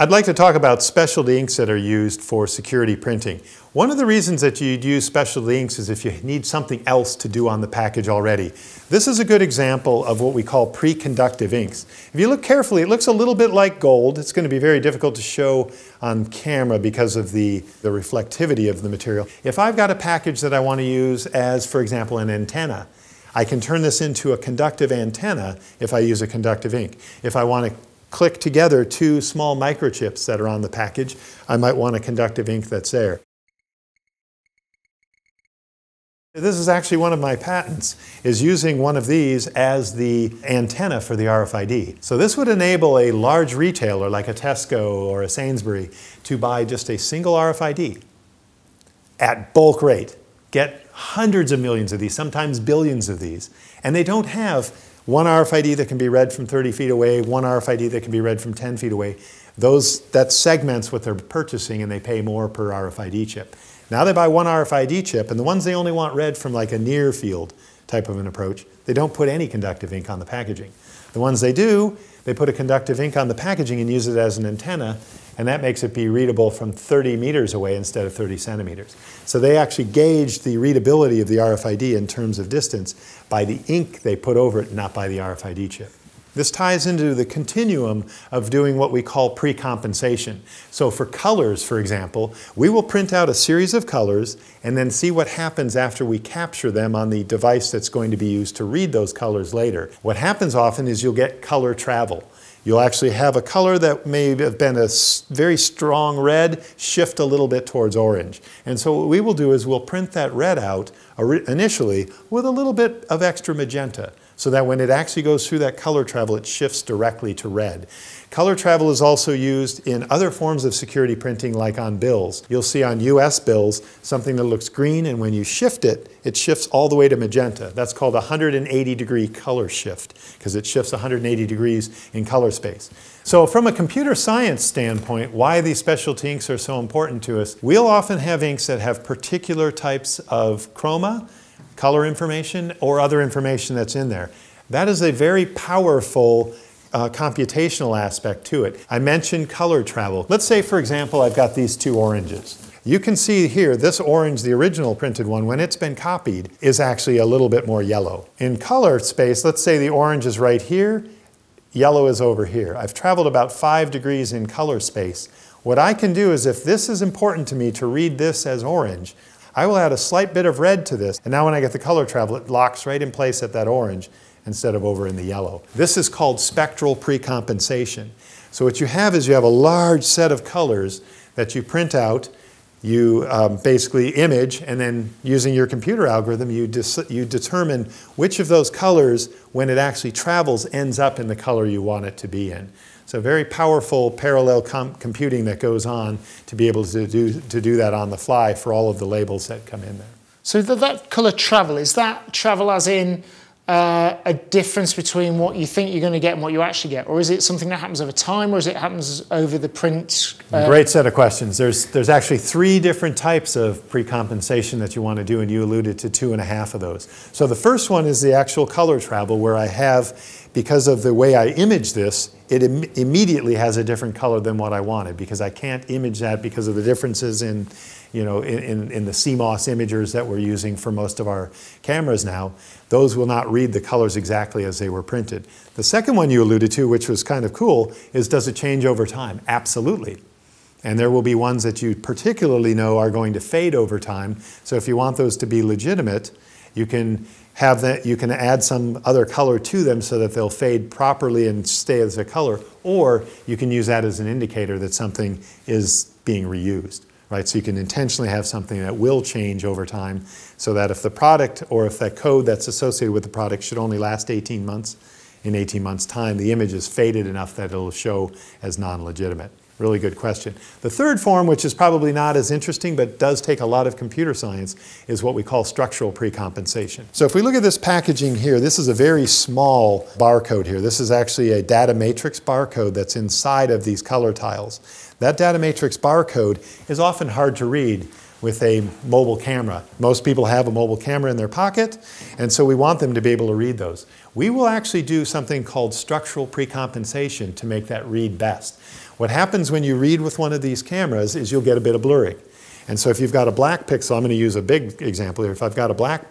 I'd like to talk about specialty inks that are used for security printing. One of the reasons that you'd use specialty inks is if you need something else to do on the package already. This is a good example of what we call pre-conductive inks. If you look carefully, it looks a little bit like gold. It's going to be very difficult to show on camera because of the reflectivity of the material. If I've got a package that I want to use as, for example, an antenna, I can turn this into a conductive antenna if I use a conductive ink. If I want to click together two small microchips that are on the package, I might want a conductive ink that's there. This is actually one of my patents, is using one of these as the antenna for the RFID. So this would enable a large retailer like a Tesco or a Sainsbury to buy just a single RFID at bulk rate, get hundreds of millions of these, sometimes billions of these, and they don't have one RFID that can be read from 30 feet away, one RFID that can be read from 10 feet away. That segments what they're purchasing and they pay more per RFID chip. Now they buy one RFID chip, and the ones they only want read from like a near field type of an approach, they don't put any conductive ink on the packaging. The ones they do, they put a conductive ink on the packaging and use it as an antenna, and that makes it be readable from 30 meters away instead of 30 centimeters. So they actually gauge the readability of the RFID in terms of distance by the ink they put over it, not by the RFID chip. This ties into the continuum of doing what we call precompensation. So for colors, for example, we will print out a series of colors and then see what happens after we capture them on the device that's going to be used to read those colors later. What happens often is you'll get color travel. You'll actually have a color that may have been a very strong red shift a little bit towards orange. And so what we will do is we'll print that red out initially with a little bit of extra magenta, so that when it actually goes through that color travel, it shifts directly to red. Color travel is also used in other forms of security printing, like on bills. You'll see on US bills something that looks green, and when you shift it, it shifts all the way to magenta. That's called a 180-degree color shift, because it shifts 180 degrees in color space. So from a computer science standpoint, why these specialty inks are so important to us, we'll often have inks that have particular types of chroma, color information, or other information that's in there. That is a very powerful computational aspect to it. I mentioned color travel. Let's say, for example, I've got these two oranges. You can see here, this orange, the original printed one, when it's been copied, is actually a little bit more yellow. In color space, let's say the orange is right here, yellow is over here. I've traveled about 5 degrees in color space. What I can do is, if this is important to me to read this as orange, I will add a slight bit of red to this, and now when I get the color travel, it locks right in place at that orange instead of over in the yellow. This is called spectral precompensation. So what you have is you have a large set of colors that you print out, you basically image, and then using your computer algorithm, you determine which of those colors, when it actually travels, ends up in the color you want it to be in. So very powerful parallel computing that goes on to be able to do that on the fly for all of the labels that come in there. So that color travel, is that travel as in a difference between what you think you're going to get and what you actually get? Or is it something that happens over time, or is it happens over the print? Great set of questions. There's actually 3 different types of precompensation that you want to do, and you alluded to 2.5 of those. So the first one is the actual color travel, where I have, because of the way I image this, it immediately has a different color than what I wanted, because I can't image that because of the differences in, you know, in the CMOS imagers that we're using for most of our cameras now. Those will not read the colors exactly as they were printed. The second one you alluded to, which was kind of cool, is does it change over time? Absolutely. And there will be ones that you particularly know are going to fade over time. So if you want those to be legitimate, you can have that, you can add some other color to them so that they'll fade properly and stay as a color, or you can use that as an indicator that something is being reused, right? So you can intentionally have something that will change over time, so that if the product, or if that code that's associated with the product should only last 18 months, in 18 months' time, the image is faded enough that it'll show as non-legitimate. Really good question. The third form, which is probably not as interesting but does take a lot of computer science, is what we call structural precompensation. So if we look at this packaging here, this is a very small barcode here. This is actually a data matrix barcode that's inside of these color tiles. That data matrix barcode is often hard to read with a mobile camera. Most people have a mobile camera in their pocket, and so we want them to be able to read those. We will actually do something called structural precompensation to make that read best. What happens when you read with one of these cameras is you'll get a bit of blurring. And so if you've got a black pixel, I'm going to use a big example here. If I've got a black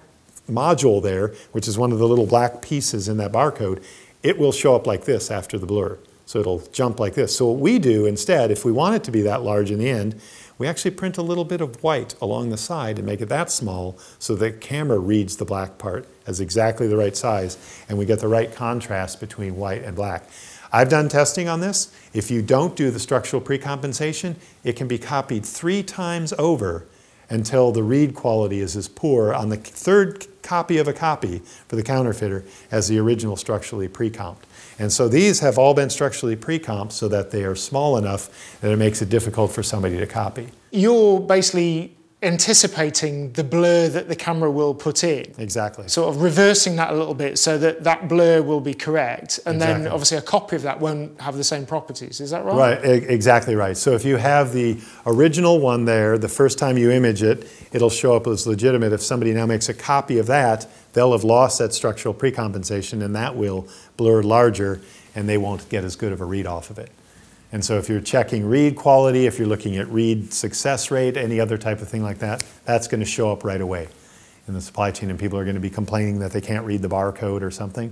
module there, which is one of the little black pieces in that barcode, it will show up like this after the blur. So it'll jump like this. So what we do instead, if we want it to be that large in the end, we actually print a little bit of white along the side and make it that small so the camera reads the black part as exactly the right size, and we get the right contrast between white and black. I've done testing on this. If you don't do the structural precompensation, it can be copied 3 times over until the read quality is as poor on the 3rd copy of a copy for the counterfeiter as the original structurally precomped. And so these have all been structurally precomped so that they are small enough that it makes it difficult for somebody to copy. You're basically anticipating the blur that the camera will put in. Exactly. Sort of reversing that a little bit so that that blur will be correct, and exactly. Then obviously a copy of that won't have the same properties. Is that right? Right, exactly right. So if you have the original one there, the first time you image it, it'll show up as legitimate. If somebody now makes a copy of that, they'll have lost that structural precompensation, and that will blur larger, and they won't get as good of a read off of it. And so if you're checking read quality, if you're looking at read success rate, any other type of thing like that, that's going to show up right away in the supply chain, and people are going to be complaining that they can't read the barcode or something.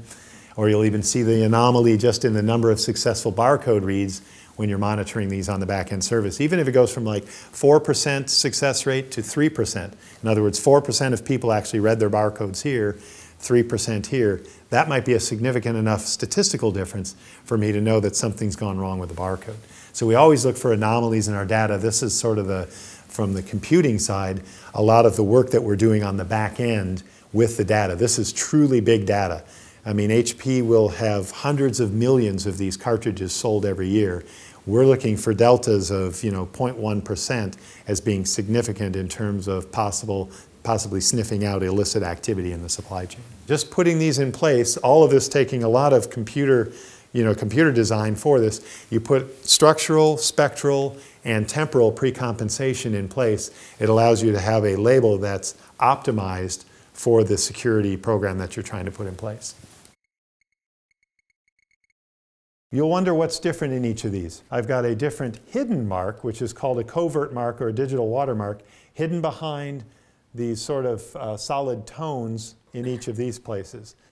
Or you'll even see the anomaly just in the number of successful barcode reads when you're monitoring these on the back-end service, even if it goes from like 4% success rate to 3%. In other words, 4% of people actually read their barcodes here, 3% here. That might be a significant enough statistical difference for me to know that something's gone wrong with the barcode. So we always look for anomalies in our data. This is sort of the, from the computing side, a lot of the work that we're doing on the back end with the data. This is truly big data. I mean, HP will have hundreds of millions of these cartridges sold every year. We're looking for deltas of, 0.1% as being significant in terms of possibly sniffing out illicit activity in the supply chain. Just putting these in place, all of this taking a lot of computer design for this. You put structural, spectral, and temporal precompensation in place. It allows you to have a label that's optimized for the security program that you're trying to put in place. You'll wonder what's different in each of these. I've got a different hidden mark, which is called a covert mark or a digital watermark, hidden behind these sort of solid tones in each of these places.